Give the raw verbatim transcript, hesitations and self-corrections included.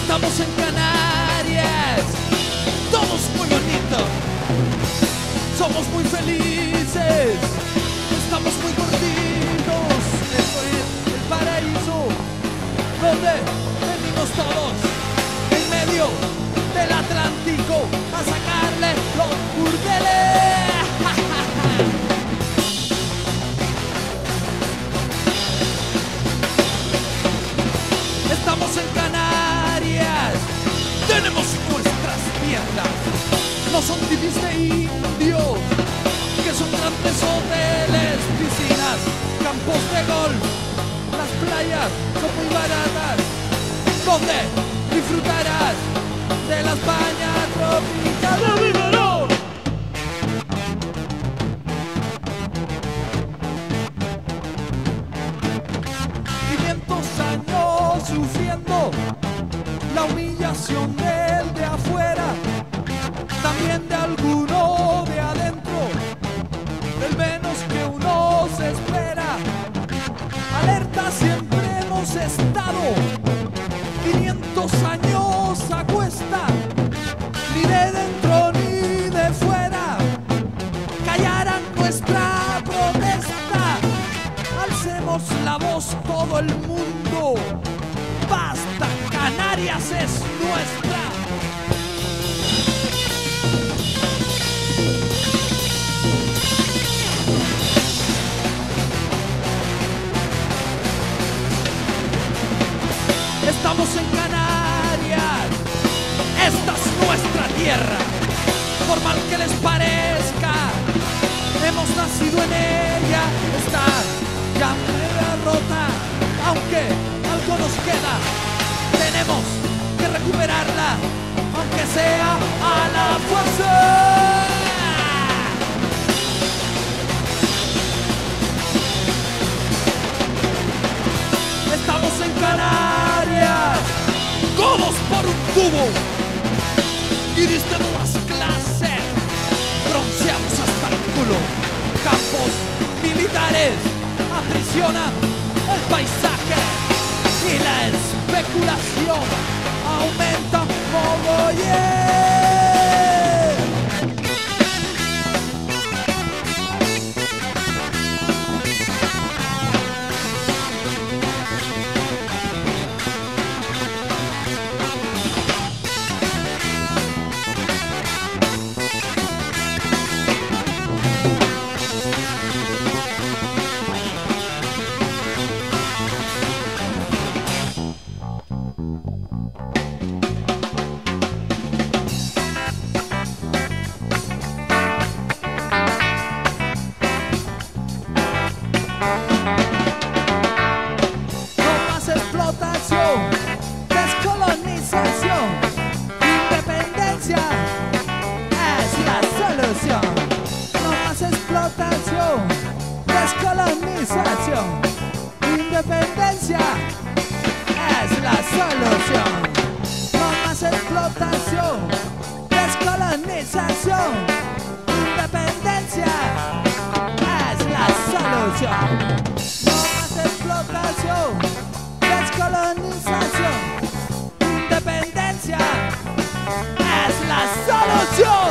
Estamos en Canarias, todo es muy bonito, somos muy felices, estamos muy gorditos. Esto es el paraíso donde venimos todos, en medio del Atlántico, a sacarle los burdeles. Estamos en Canarias, tenemos nuestras tiendas, no son tipis de indios, que son grandes hoteles, piscinas, campos de golf, las playas son muy baratas, donde disfrutarás de la España tropical. Sufriendo la humillación del de afuera, también de alguno de adentro, el menos que uno se espera. Alerta siempre hemos estado, quinientos años a cuesta, ni de dentro ni de fuera, callaran nuestra protesta. Alcemos la voz todo el mundo. ¡Basta! ¡Canarias es nuestra! Estamos en Canarias, esta es nuestra tierra, por mal que les parezca, hemos nacido en ella, está ya media rota, aunque algo nos queda, tenemos que recuperarla, aunque sea a la fuerza. Estamos en Canarias, todos por un tubo, y diste todas clases, bronceamos hasta el culo, campos militares aprisionan el paisaje. Y la especulación aumenta mogollón. Descolonización, independencia es la solución. No más explotación, descolonización, independencia es la solución. No más explotación, descolonización, independencia es la solución. No más explotación, descolonización, independencia es la solución.